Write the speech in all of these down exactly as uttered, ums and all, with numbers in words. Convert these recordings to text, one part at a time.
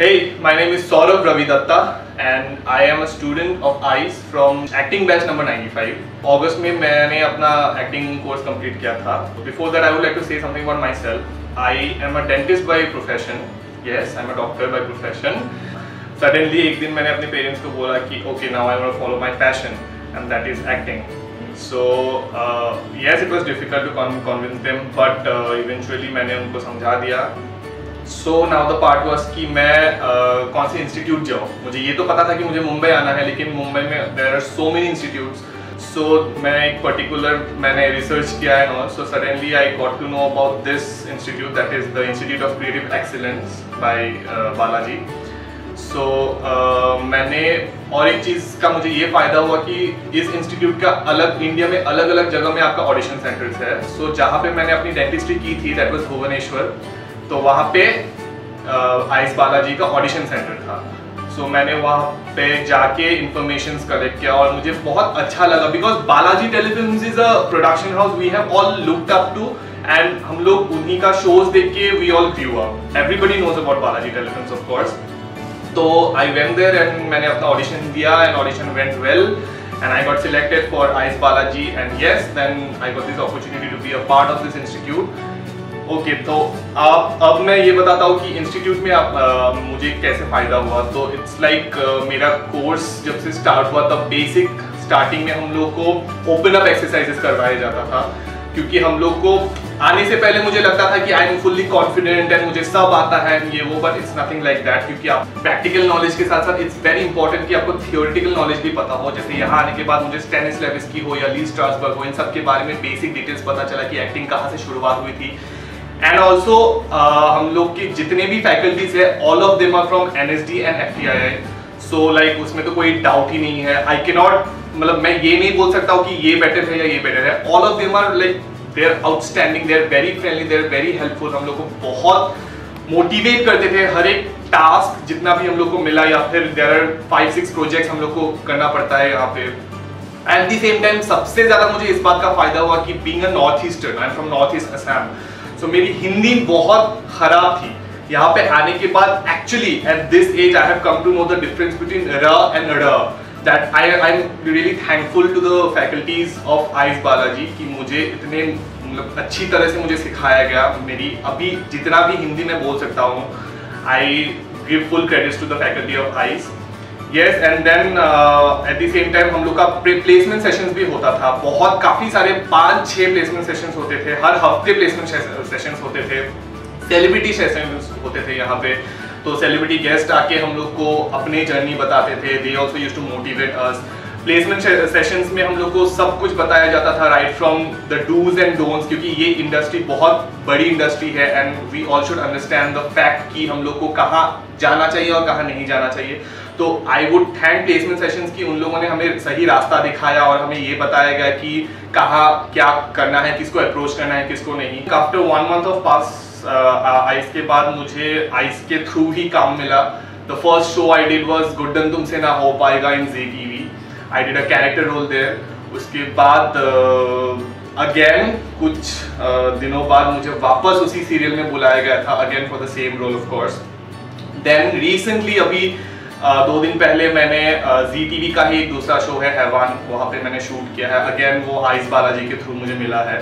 Hey, my name is Saurabh Ravi Dutta and I am a student of ice from acting batch number ninety-five. August में मैंने अपना acting course complete किया था. Before that, I would like to say something about myself. I am a dentist by profession. Yes, I am a doctor by profession. Suddenly एक दिन मैंने अपने parents को बोला कि okay, now I want to follow my passion and that is acting. So uh, yes, it was difficult to con convince them, but uh, eventually मैंने उनको समझा दिया. So now the part was कि मैं uh, कौन से institute जाऊँ. मुझे ये तो पता था कि मुझे मुंबई आना है, लेकिन मुंबई में there are so many institutes. So मैं एक particular मैंने research किया है और so suddenly I got to know about this institute, that is the Institute of Creative Excellence by uh, Balaji. So uh, मैंने और एक चीज़ का मुझे ये फ़ायदा हुआ कि इस इंस्टीट्यूट का अलग इंडिया में अलग अलग जगह में आपका ऑडिशन सेंटर्स है. सो so, जहाँ पे मैंने अपनी डेंटिस्ट्री की थी, दैट वाज भुवनेश्वर, तो वहाँ पे आइस बालाजी का ऑडिशन सेंटर था. सो so, मैंने वहाँ पे जाके इंफॉर्मेशन कलेक्ट किया और मुझे बहुत अच्छा लगा, because Balaji Telefilms is a production house we have all looked up to and हम लोग उन्हीं का शोज देख के we all grew up. Everybody knows about Balaji Telefilms of course. तो आई वेंट देयर एंड मैंने अपना ऑडिशन दिया and audition went well and I got selected for ice Balaji and yes then I got this opportunity to be a part of this institute. Okay, तो आप अब मैं ये बताता हूँ कि इंस्टीट्यूट में आप, आ, मुझे कैसे फ़ायदा हुआ. तो इट्स लाइक like, मेरा कोर्स जब से स्टार्ट हुआ तब बेसिक स्टार्टिंग में हम लोग को ओपन अप एक्सरसाइजेस करवाया जाता था, क्योंकि हम लोग को आने से पहले मुझे लगता था कि I am fully confident and मुझे सब आता है ये वो, but it's nothing like that. क्योंकि आप प्रैक्टिकल नॉलेज के साथ साथ इट्स वेरी इंपॉर्टेंट कि आपको थियोरेटिकल नॉलेज भी पता हो. जैसे यहाँ आने के बाद मुझे स्टेनिस्लेवस्की हो या ली स्ट्रासबर्ग हो, इन सब के बारे में बेसिक डिटेल्स पता चला कि एक्टिंग कहाँ से शुरुआत हुई थी. एंड ऑल्सो uh, हम लोग की जितने भी फैकल्टीज है all of them are from N S D and F T I I. So like उसमें तो कोई डाउट ही नहीं है. आई के नॉट मतलब मैं ये नहीं बोल सकता हूँ कि ये बेटर है या ये बेटर है. All of them are like they are outstanding, they are very friendly, they are very helpful. हम लोग को बहुत मोटिवेट करते थे. हर एक टास्क जितना भी हम लोग को मिला या फिर there are five six projects हम लोग को करना पड़ता है यहाँ पे. एट द सेम टाइम सबसे ज़्यादा मुझे इस बात का फायदा हुआ कि being a north eastern, I am from north east Assam, so मेरी हिंदी बहुत खराब थी. यहाँ पे आने के बाद actually at this age I have come to know the difference between र एंड ड़. That I am really thankful to the faculties of ice Balaji कि मुझे इतने मतलब अच्छी तरह से मुझे सिखाया गया. मेरी अभी जितना भी हिंदी में बोल सकता हूँ, I give full credits to the faculty of ice. Yes, and then uh, at the same time हम लोग का प्लेसमेंट सेशंस भी होता था. बहुत काफ़ी सारे पाँच छः प्लेसमेंट सेशंस होते थे, हर हफ्ते प्लेसमेंट सेशंस होते थे, सेलिब्रिटी सेशंस होते थे यहाँ पे. तो सेलिब्रिटी गेस्ट आके हम लोग को अपनी जर्नी बताते थे. They also use to motivate us. Placement sessions में हम लोग को सब कुछ बताया जाता था, right from the dos and don'ts, क्योंकि ये इंडस्ट्री बहुत बड़ी इंडस्ट्री है and we all should understand the fact कि हम लोग को कहाँ जाना चाहिए और कहाँ नहीं जाना चाहिए. तो I would thank placement sessions कि उन लोगों ने हमें सही रास्ता दिखाया और हमें ये बताया गया कि कहाँ क्या करना है, किसको अप्रोच करना है, किसको नहीं. After one month of pass ice के बाद मुझे आइस के थ्रू ही काम मिला. The first show I did was Guddan तुमसे ना हो पाएगा in Zee T V. I did a character role there. उसके बाद अगेन uh, कुछ uh, दिनों बाद मुझे वापस उसी सीरियल में बुलाया गया था, again for the same role of course. Then recently अभी uh, दो दिन पहले मैंने ज़ी टी वी uh, का ही एक दूसरा शो है हैवान, वहाँ पे मैंने शूट किया है. अगेन वो आइस बालाजी के थ्रू मुझे मिला है.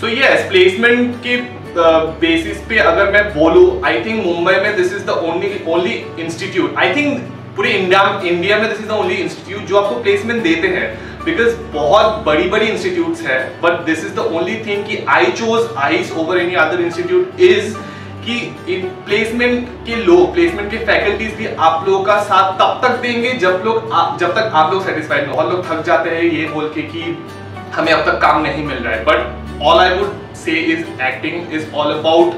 सो यस, प्लेसमेंट के बेसिस पे अगर मैं बोलूँ, आई थिंक मुंबई में this is the only only institute, I think पूरे इंडिया इंडिया में this is the only institute जो आपको प्लेसमेंट देते हैं. बिकॉज बहुत बड़ी बड़ी इंस्टीट्यूट्स हैं, but this is the only thing कि I chose ICE over any other institute is कि इन प्लेसमेंट के लोग, प्लेसमेंट के फैकल्टीज भी आप लोगों का साथ तब तक देंगे जब लोग जब तक आप लोग सेटिस्फाइड हो. और लोग थक जाते हैं ये बोल के कि हमें अब तक काम नहीं मिल रहा है, but all I would say is acting is all about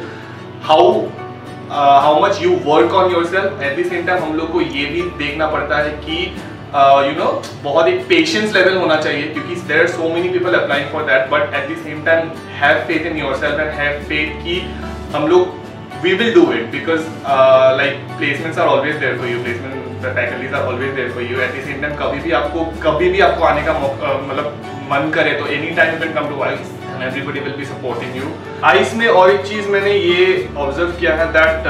how uh, how much you work on yourself. At the same time हम लोग को ये भी देखना पड़ता है कि uh, you know बहुत एक patience level होना चाहिए, क्योंकि there are so many people applying for that, but at the same time have faith in yourself and have faith कि हम लोग we will do it, because uh, like placements are always there for you, placement faculties are always there for you. At the same time कभी भी आपको कभी भी आपको आने का uh, मतलब मन करे तो any time you can come to ICE and everybody will be supporting you. ICE में और एक चीज़ मैंने ये ऑब्जर्व किया है दैट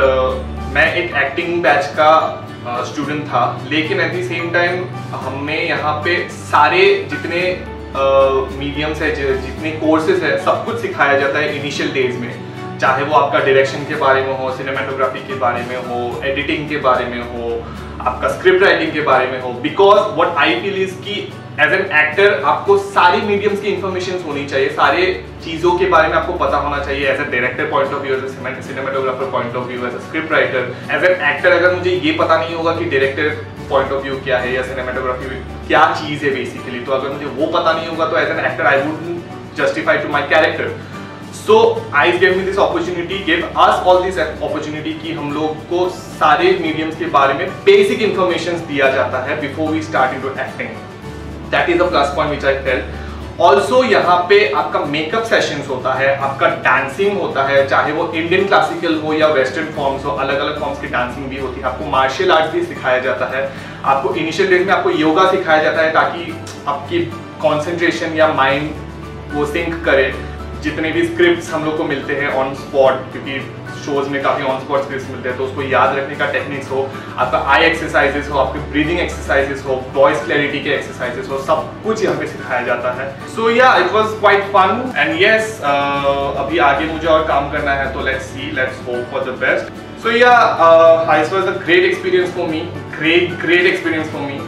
मैं एक एक्टिंग बैच का स्टूडेंट था, लेकिन एट द सेम टाइम हमने यहाँ पे सारे जितने मीडियम्स है, जितने कोर्सेज है, सब कुछ सिखाया जाता है इनिशियल डेज में। चाहे वो आपका डायरेक्शन के बारे में हो, सिनेमेटोग्राफी के बारे में हो, एडिटिंग के बारे में हो, आपका स्क्रिप्ट राइटिंग के बारे में हो। Because what I feel is कि एज एन एक्टर आपको सारी मीडियम्स की इन्फॉर्मेशन होनी चाहिए, सारे चीज़ों के बारे में आपको पता होना चाहिए। As a director point of view, as a cinematographer point of view, as a script writer, as an actor. अगर मुझे ये पता नहीं होगा कि डायरेक्टर पॉइंट ऑफ व्यू क्या है या सिनेमेटोग्राफी क्या चीज़ है बेसिकली, तो अगर मुझे वो पता नहीं होगा तो as an actor I wouldn't justify to my character. So I give me this opportunity, give us all this opportunity कि हम लोग को सारे मीडियम्स के बारे में बेसिक इन्फॉर्मेशन दिया जाता है before we start into acting. That is the plus point which I felt. Also यहाँ पे आपका मेकअप सेशंस होता है, आपका डांसिंग होता है, चाहे वो इंडियन क्लासिकल हो या वेस्टर्न फॉर्म्स हो, अलग अलग फॉर्म्स की डांसिंग भी होती है। आपको मार्शल आर्ट भी सिखाया जाता है, आपको इनिशियल डेज में आपको योगा सिखाया जाता है ताकि आपकी कॉन्सेंट्रेशन या माइंड वो सिंक करे। जितने भी स्क्रिप्ट हम लोग को मिलते हैं ऑन स्पॉट, क्योंकि शोज में काफ़ी ऑन स्पॉट स्क्रिप्ट मिलते हैं, तो उसको याद रखने का टेक्निक्स हो, आपका आई एक्सरसाइजेस हो, आपके ब्रीदिंग एक्सरसाइजेस हो, वॉइस क्लैरिटी के एक्सरसाइजेस हो, सब कुछ यहाँ पे सिखाया जाता है। So yeah it was quite fun and yes, अभी आगे मुझे और काम करना है, तो let's see, let's hope for the best. So yeah it was a great experience for me, great great experience for me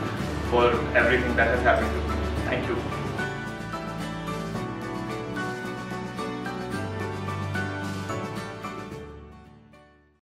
for everything that has happened. Thank you.